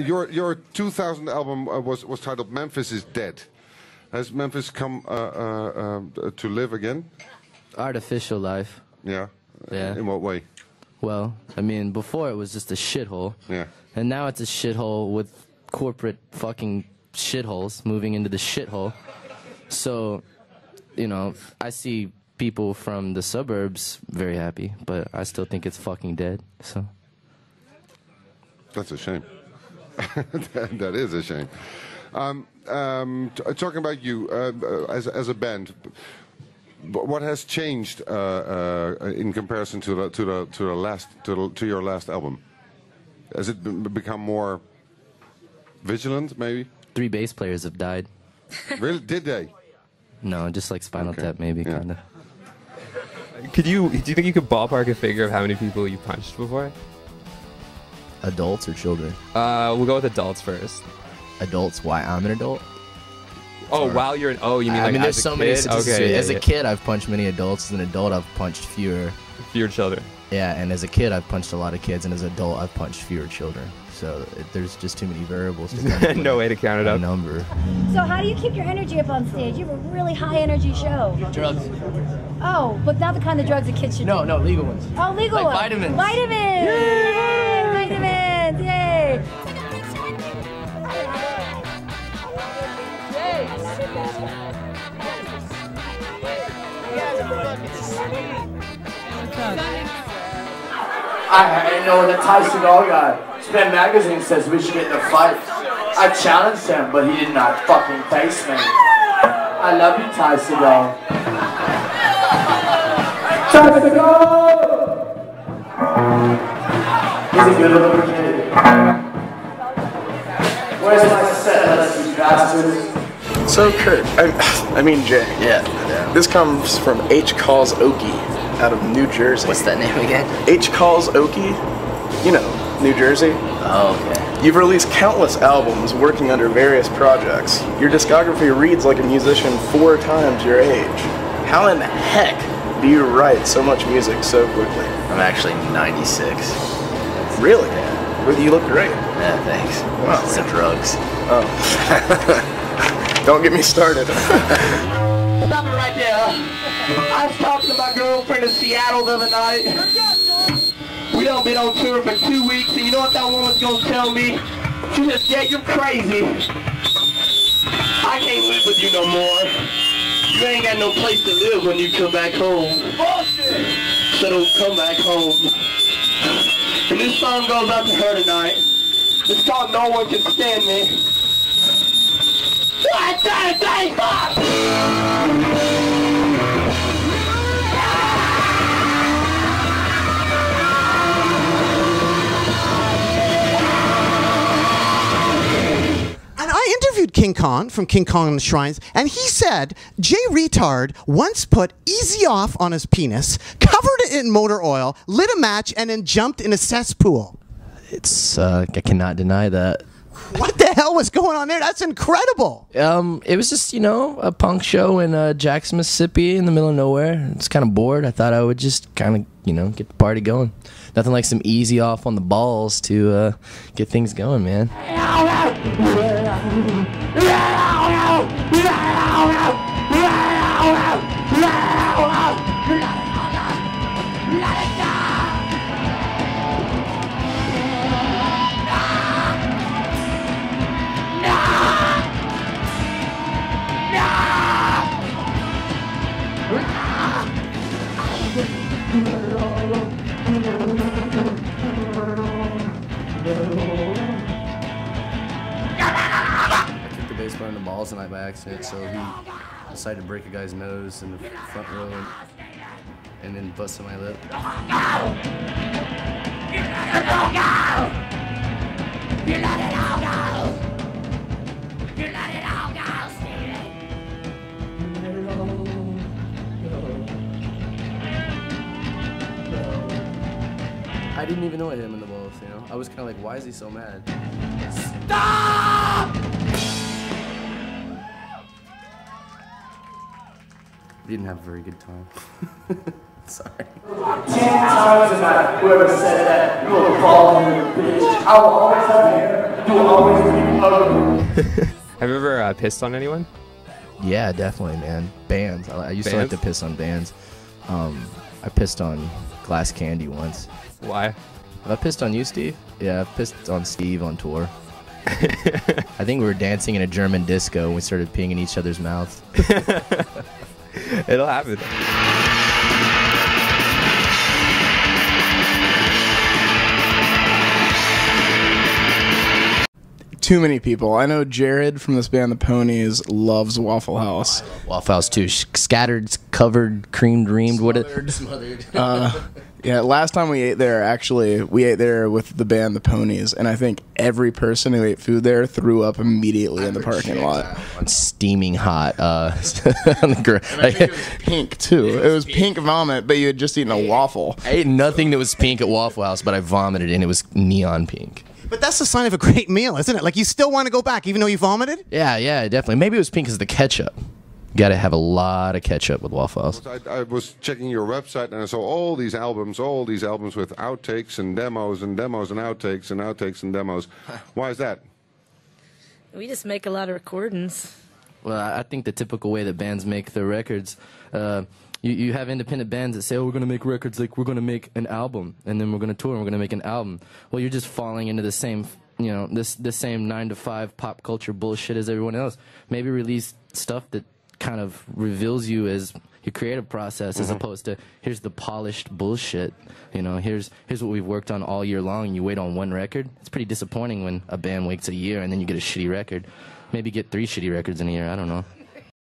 Your 2000 album was titled Memphis is Dead. Has Memphis come to live again? Artificial life. Yeah? Yeah. In what way? Well, I mean, before it was just a shithole. Yeah. And now it's a shithole with corporate fucking shitholes moving into the shithole. So, you know, I see people from the suburbs very happy, but I still think it's fucking dead, so. That's a shame. That is a shame. Talking about you as a band, what has changed in comparison to your last album? Has it become more vigilant, maybe? 3 bass players have died. Really? Did they? No, just like Spinal Tap, maybe, yeah. Kind of. Could you? Do you think you could ballpark a figure of how many people you punched before? Adults or children? We'll go with adults first. Adults? Why? I'm an adult. Oh, while you're an you mean like I mean, there's so many statistics. Okay, yeah, as a kid, I've punched many adults. As an adult, I've punched fewer children. Yeah, and as a kid, I've punched a lot of kids, and as an adult, I've punched fewer children. So there's just too many variables to count. No way to count it up. Number. So how do you keep your energy up on stage? You have a really high energy show. Drugs. Oh, but not the kind of drugs the kids should do. No, legal ones. Oh, legal ones. Vitamins. Vitamins. Yay! Vitamins. Yay! I didn't know that Tyson All guy. Spin Magazine says we should get in a fight. I challenged him, but he did not fucking face me. I love you, Tyson All. Tyson All! He's a good little kid. Where's my set, you bastards? So Kurt, I mean Jay. Yeah. This comes from H. Calls Okie out of New Jersey. What's that name again? H. Calls Okie, you know, New Jersey. Oh, okay. You've released countless albums working under various projects. Your discography reads like a musician 4 times your age. How in the heck do you write so much music so quickly? I'm actually 96. Really? Yeah. Well, you look great. Yeah, thanks. Wow. It's the drugs. Oh. Don't get me started. Stop it right there. I was talking to my girlfriend in Seattle the other night. We done been on tour for 2 weeks, and you know what that woman's gonna tell me? She just said, you're crazy. I can't live with you no more. You ain't got no place to live when you come back home. Bullshit! So don't come back home. And this song goes out to her tonight. It's called No One Can Stand Me. One, two, three, four! Interviewed King Kong from King Kong and the Shrines, and he said Jay Reatard once put Easy Off on his penis, covered it in motor oil, lit a match, and then jumped in a cesspool. It's I cannot deny that. What the hell was going on there? That's incredible. It was just, you know, a punk show in Jackson, Mississippi, in the middle of nowhere. It's kind of bored. I thought I would just kind of, you know, get the party going. Nothing like some Easy Off on the balls to get things going, man. In the balls tonight by accident, so he decided to break a guy's nose in the front row and then busted my lip. I didn't even know I hit him in the balls, you know? I was kind of like, why is he so mad? Stop! We didn't have a very good time. Sorry. 10 times in my whoever said that, you will fall on your bitch. I will always have you. Have you ever pissed on anyone? Yeah, definitely, man. Bands. I used to like to piss on bands. I pissed on Glass Candy once. Why? Have I pissed on you, Steve? Yeah, I pissed on Steve on tour. I think we were dancing in a German disco and we started peeing in each other's mouths. It'll happen. Too many people. I know Jared from this band, The Ponies, loves Waffle House. Oh, I love Waffle House too. Scattered, covered, creamed, reamed. Smothered. Yeah, last time we ate there, actually, we ate there with the band, The Ponies, and I think every person who ate food there threw up immediately in the parking lot. Steaming hot. On the ground. And I think it was pink too. It was pink vomit, but you had just eaten a waffle. I ate nothing that was pink at Waffle House, but I vomited, and it was neon pink. But that's the sign of a great meal, isn't it? Like, you still want to go back, even though you vomited? Yeah, yeah, definitely. Maybe it was pink because of the ketchup. You got to have a lot of ketchup with Waffle House. I was checking your website, and I saw all these albums with outtakes and demos and demos and outtakes and outtakes and demos. Why is that? We just make a lot of recordings. Well, I think the typical way that bands make their records... You have independent bands that say, oh, we're going to make records, like we're going to make an album, and then we're going to tour and we're going to make an album. Well, you're just falling into the same, you know, the same 9-to-5 pop culture bullshit as everyone else. Maybe release stuff that kind of reveals you as your creative process, as opposed to here's the polished bullshit. You know, here's what we've worked on all year long, and you wait on one record. It's pretty disappointing when a band waits a year and then you get a shitty record. Maybe get 3 shitty records in a year, I don't know.